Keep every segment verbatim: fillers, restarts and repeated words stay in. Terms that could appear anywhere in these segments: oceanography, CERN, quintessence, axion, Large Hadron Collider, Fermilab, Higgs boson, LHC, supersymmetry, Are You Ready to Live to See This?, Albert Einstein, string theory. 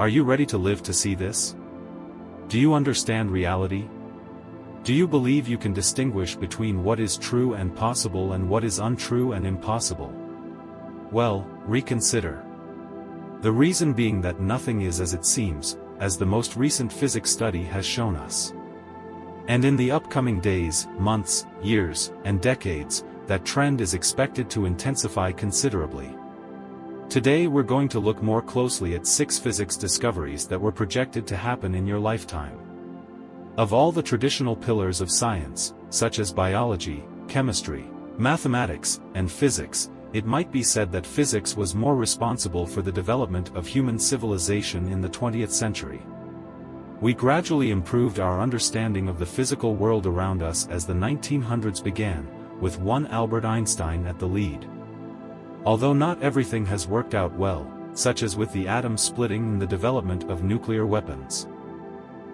Are you ready to live to see this? Do you understand reality? Do you believe you can distinguish between what is true and possible and what is untrue and impossible? Well, reconsider. The reason being that nothing is as it seems, as the most recent physics study has shown us. And in the upcoming days, months, years, and decades, that trend is expected to intensify considerably. Today we're going to look more closely at six physics discoveries that were projected to happen in your lifetime. Of all the traditional pillars of science, such as biology, chemistry, mathematics, and physics, it might be said that physics was more responsible for the development of human civilization in the twentieth century. We gradually improved our understanding of the physical world around us as the nineteen hundreds began, with one Albert Einstein at the lead. Although not everything has worked out well, such as with the atom splitting and the development of nuclear weapons.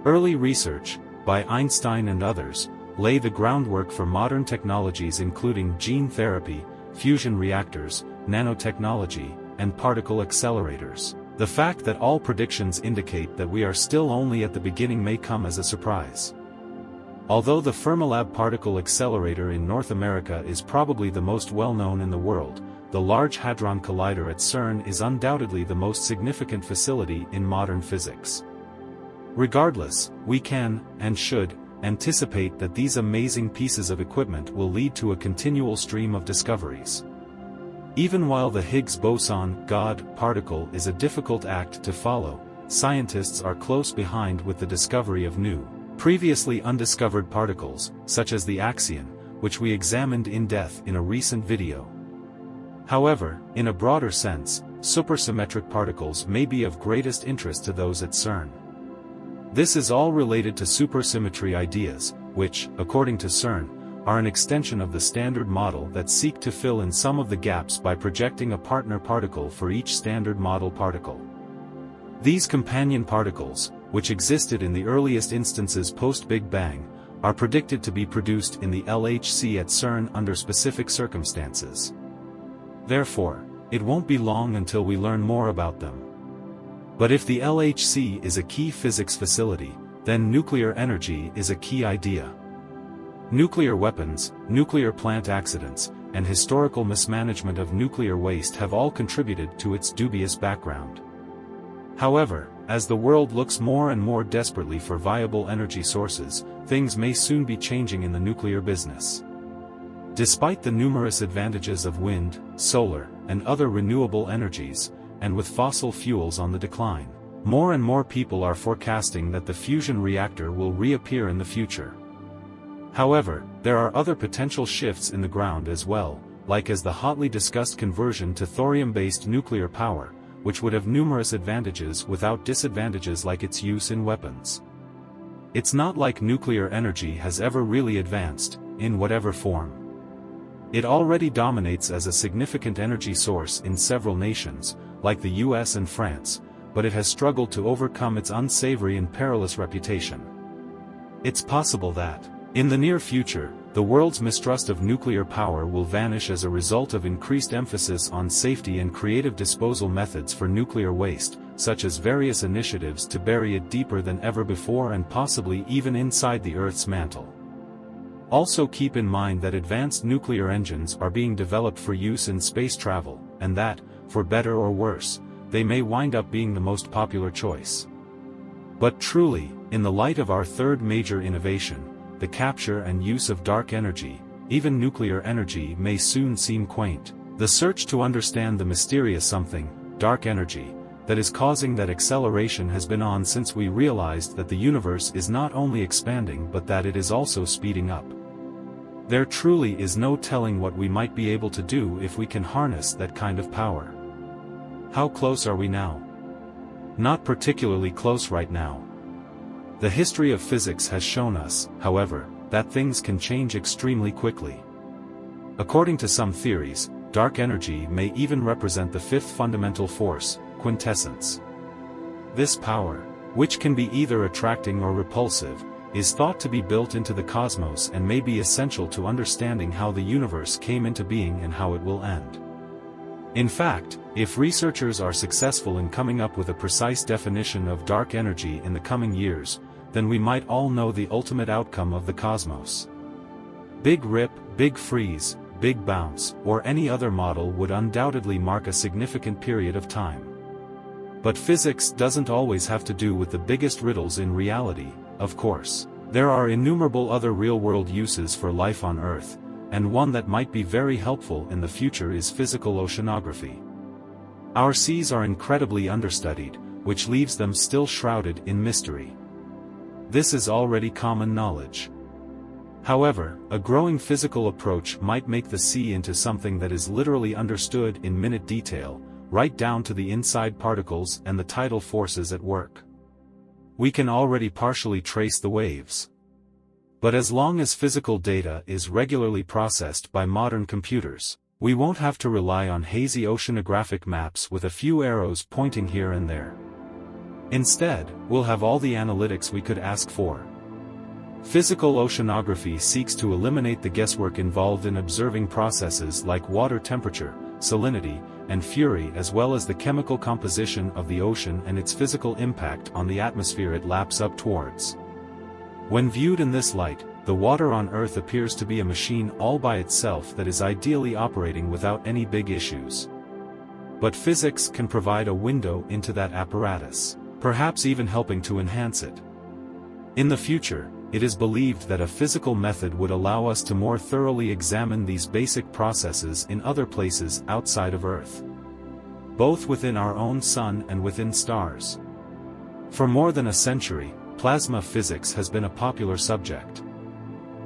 Early research, by Einstein and others, laid the groundwork for modern technologies including gene therapy, fusion reactors, nanotechnology, and particle accelerators. The fact that all predictions indicate that we are still only at the beginning may come as a surprise. Although the Fermilab particle accelerator in North America is probably the most well-known in the world, the Large Hadron Collider at CERN is undoubtedly the most significant facility in modern physics. Regardless, we can, and should, anticipate that these amazing pieces of equipment will lead to a continual stream of discoveries. Even while the Higgs boson God particle is a difficult act to follow, scientists are close behind with the discovery of new, previously undiscovered particles, such as the axion, which we examined in depth in a recent video. However, in a broader sense, supersymmetric particles may be of greatest interest to those at CERN. This is all related to supersymmetry ideas, which, according to CERN, are an extension of the standard model that seek to fill in some of the gaps by projecting a partner particle for each standard model particle. These companion particles, which existed in the earliest instances post-Big Bang, are predicted to be produced in the L H C at CERN under specific circumstances. Therefore, it won't be long until we learn more about them. But if the L H C is a key physics facility, then nuclear energy is a key idea. Nuclear weapons, nuclear plant accidents, and historical mismanagement of nuclear waste have all contributed to its dubious background. However, as the world looks more and more desperately for viable energy sources, things may soon be changing in the nuclear business. Despite the numerous advantages of wind, solar, and other renewable energies, and with fossil fuels on the decline, more and more people are forecasting that the fusion reactor will reappear in the future. However, there are other potential shifts in the ground as well, like as the hotly discussed conversion to thorium-based nuclear power, which would have numerous advantages without disadvantages like its use in weapons. It's not like nuclear energy has ever really advanced, in whatever form. It already dominates as a significant energy source in several nations, like the U S and France, but it has struggled to overcome its unsavory and perilous reputation. It's possible that, in the near future, the world's mistrust of nuclear power will vanish as a result of increased emphasis on safety and creative disposal methods for nuclear waste, such as various initiatives to bury it deeper than ever before and possibly even inside the Earth's mantle. Also keep in mind that advanced nuclear engines are being developed for use in space travel, and that, for better or worse, they may wind up being the most popular choice. But truly, in the light of our third major innovation, the capture and use of dark energy, even nuclear energy may soon seem quaint. The search to understand the mysterious something, dark energy, that is causing that acceleration has been on since we realized that the universe is not only expanding but that it is also speeding up. There truly is no telling what we might be able to do if we can harness that kind of power. How close are we now? Not particularly close right now. The history of physics has shown us, however, that things can change extremely quickly. According to some theories, dark energy may even represent the fifth fundamental force, quintessence. This power, which can be either attracting or repulsive, is thought to be built into the cosmos and may be essential to understanding how the universe came into being and how it will end. In fact, if researchers are successful in coming up with a precise definition of dark energy in the coming years, then we might all know the ultimate outcome of the cosmos. Big rip, big freeze, big bounce, or any other model would undoubtedly mark a significant period of time. But physics doesn't always have to do with the biggest riddles in reality, of course. There are innumerable other real-world uses for life on Earth, and one that might be very helpful in the future is physical oceanography. Our seas are incredibly understudied, which leaves them still shrouded in mystery. This is already common knowledge. However, a growing physical approach might make the sea into something that is literally understood in minute detail, right down to the inside particles and the tidal forces at work. We can already partially trace the waves. But as long as physical data is regularly processed by modern computers, we won't have to rely on hazy oceanographic maps with a few arrows pointing here and there. Instead, we'll have all the analytics we could ask for. Physical oceanography seeks to eliminate the guesswork involved in observing processes like water temperature, salinity, and fury, as well as the chemical composition of the ocean and its physical impact on the atmosphere it laps up towards. When viewed in this light, the water on Earth appears to be a machine all by itself that is ideally operating without any big issues. But physics can provide a window into that apparatus, perhaps even helping to enhance it. In the future, it is believed that a physical method would allow us to more thoroughly examine these basic processes in other places outside of Earth, both within our own sun and within stars. For more than a century, plasma physics has been a popular subject.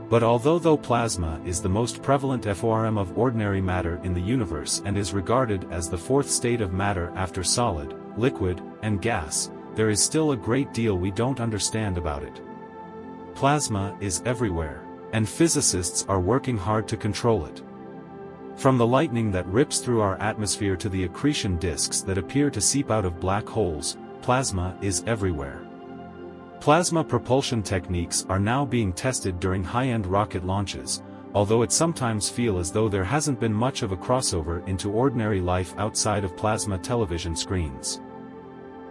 But although though plasma is the most prevalent form of ordinary matter in the universe and is regarded as the fourth state of matter after solid, liquid, and gas, there is still a great deal we don't understand about it. Plasma is everywhere, and physicists are working hard to control it. From the lightning that rips through our atmosphere to the accretion disks that appear to seep out of black holes, plasma is everywhere. Plasma propulsion techniques are now being tested during high-end rocket launches, although it sometimes feels as though there hasn't been much of a crossover into ordinary life outside of plasma television screens.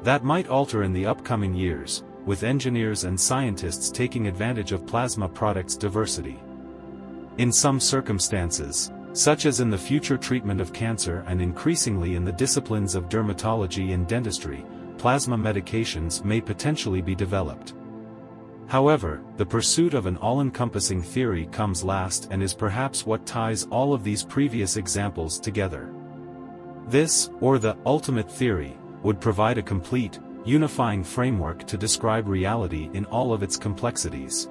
That might alter in the upcoming years, with engineers and scientists taking advantage of plasma products' diversity. In some circumstances, such as in the future treatment of cancer and increasingly in the disciplines of dermatology and dentistry, plasma medications may potentially be developed. However, the pursuit of an all-encompassing theory comes last and is perhaps what ties all of these previous examples together. This, or the ultimate theory, would provide a complete, unifying framework to describe reality in all of its complexities.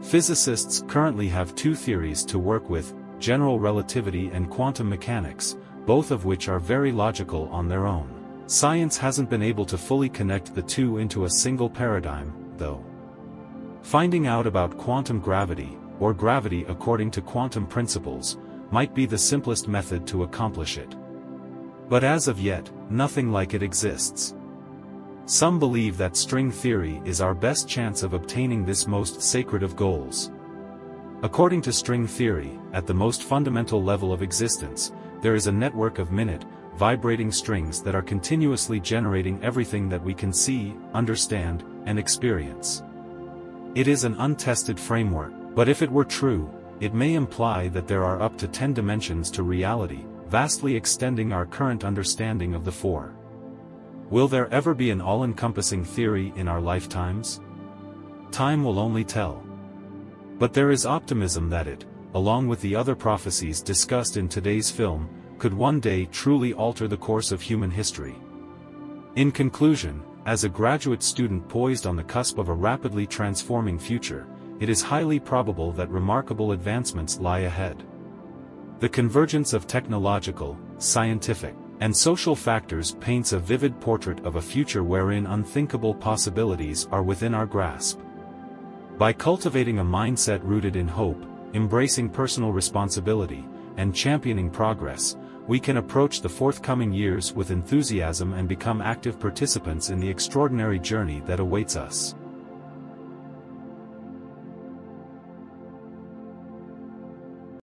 Physicists currently have two theories to work with, general relativity and quantum mechanics, both of which are very logical on their own. Science hasn't been able to fully connect the two into a single paradigm, though. Finding out about quantum gravity, or gravity according to quantum principles, might be the simplest method to accomplish it. But as of yet, nothing like it exists. Some believe that string theory is our best chance of obtaining this most sacred of goals. According to string theory, at the most fundamental level of existence, there is a network of minute, vibrating strings that are continuously generating everything that we can see, understand, and experience. It is an untested framework, but if it were true, it may imply that there are up to ten dimensions to reality, vastly extending our current understanding of the four. Will there ever be an all-encompassing theory in our lifetimes? Time will only tell. But there is optimism that it, along with the other prophecies discussed in today's film, could one day truly alter the course of human history. In conclusion, as a graduate student poised on the cusp of a rapidly transforming future, it is highly probable that remarkable advancements lie ahead. The convergence of technological, scientific, and social factors paints a vivid portrait of a future wherein unthinkable possibilities are within our grasp. By cultivating a mindset rooted in hope, embracing personal responsibility, and championing progress, we can approach the forthcoming years with enthusiasm and become active participants in the extraordinary journey that awaits us.